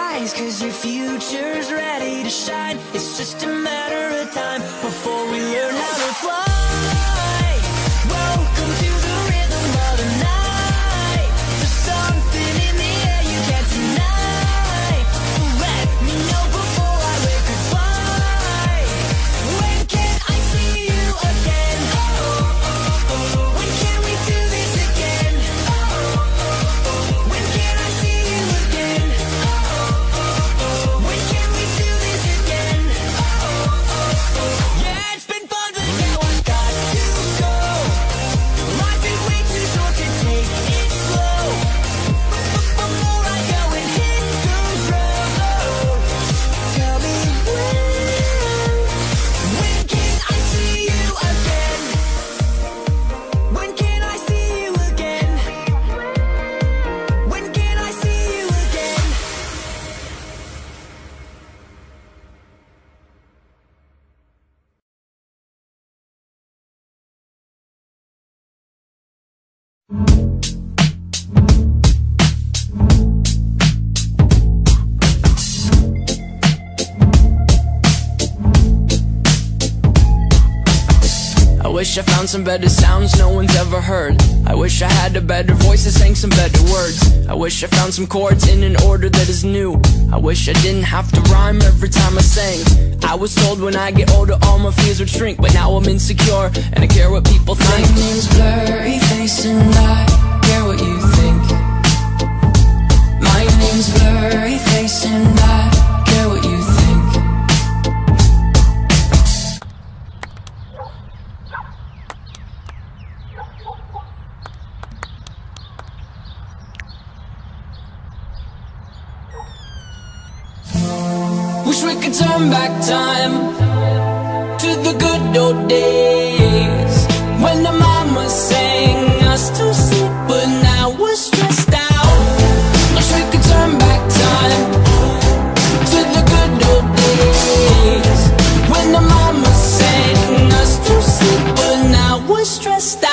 rise, cause your future's ready to shine. It's just a matter of time before we learn how to fly. Welcome to the rhythm of the night. There's something in the air you can't deny. So let me know before I wave goodbye. When can I see you again? Oh, oh, oh, oh. When can we do this again? Oh, oh, oh, oh. When can I see you again? Oh, oh, oh, oh. When can we do this again? Oh, oh, oh, oh. Yeah, it's been fun, but now I got to go. Life is way too short to take it slow. Before I go and hit the road, tell me when can I see you again? When can I see you again? When can I see you again? I wish I found some better sounds no one's ever heard. I wish I had a better voice that sang some better words. I wish I found some chords in an order that is new. I wish I didn't have to rhyme every time I sang. I was told when I get older all my fears would shrink, but now I'm insecure and I care what people think. My name's Blurryface and I care what you think. My name's Blurryface and I care what you think. Wish we could turn back time to the good old days when the mama sang us to sleep, but now we're stressed out. Wish we could turn back time to the good old days when the mama sang us to sleep, but now we're stressed out.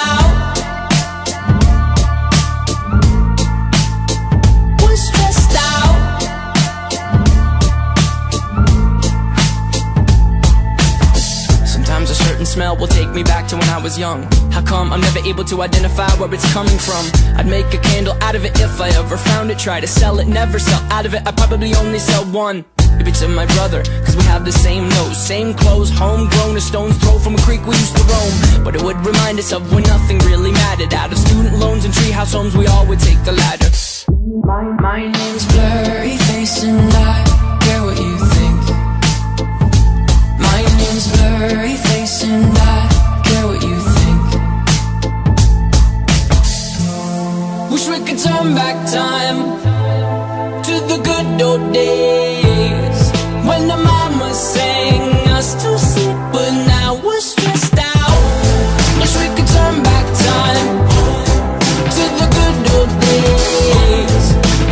Will take me back to when I was young. How come I'm never able to identify where it's coming from? I'd make a candle out of it if I ever found it. Try to sell it, never sell out of it. I probably only sell one. Maybe to my brother, cause we have the same nose, same clothes, homegrown, a stone's throw from a creek we used to roam. But it would remind us of when nothing really mattered. Out of student loans and treehouse homes, we all would take the ladder. My name's Blurryface and I care what you think. My name's Blurryface and I care what you think. Wish we could turn back time to the good old days when the mama sang us to sleep, but now we're stressed out. Wish we could turn back time to the good old days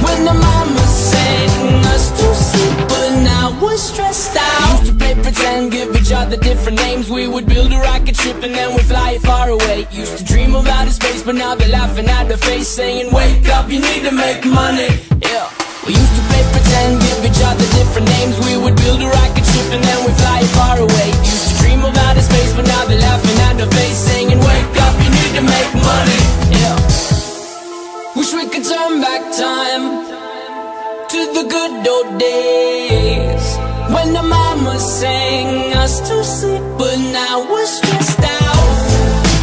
when the mama sang us to sleep, but now we're stressed out. Used to play pretend, give each other different names. We would build a rocket ship and then we'd fly it far away. Used to dream of outer space, but now they're laughing at the face, saying, wake up, you need to make money. Yeah. We used to play pretend, give each other different names. We would build a rocket ship and then we'd fly it far away. Used to dream of outer space, but now they're laughing at the face, saying, wake up, you need to make money. Yeah. Wish we could turn back time to the good old days when the mama sang us to sleep, but now we're stressed out.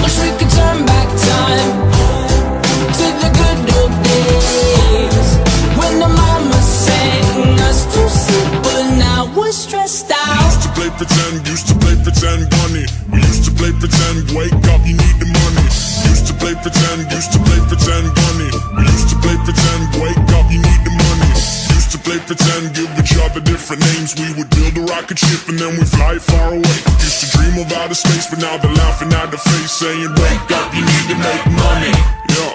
Wish we could turn back time to the good old days when the mama sang us to sleep, but now we're stressed out. Used to play pretend, used to play pretend bunny. We used to play pretend, wake up, you need the money. Used to play pretend, used to play pretend bunny. We used to play pretend, wake up, you need the money. To play pretend, give each other different names. We would build a rocket ship and then we'd fly far away. Used to dream of outer space, but now they're laughing at the face, saying, wake up, you need to make money. Yeah.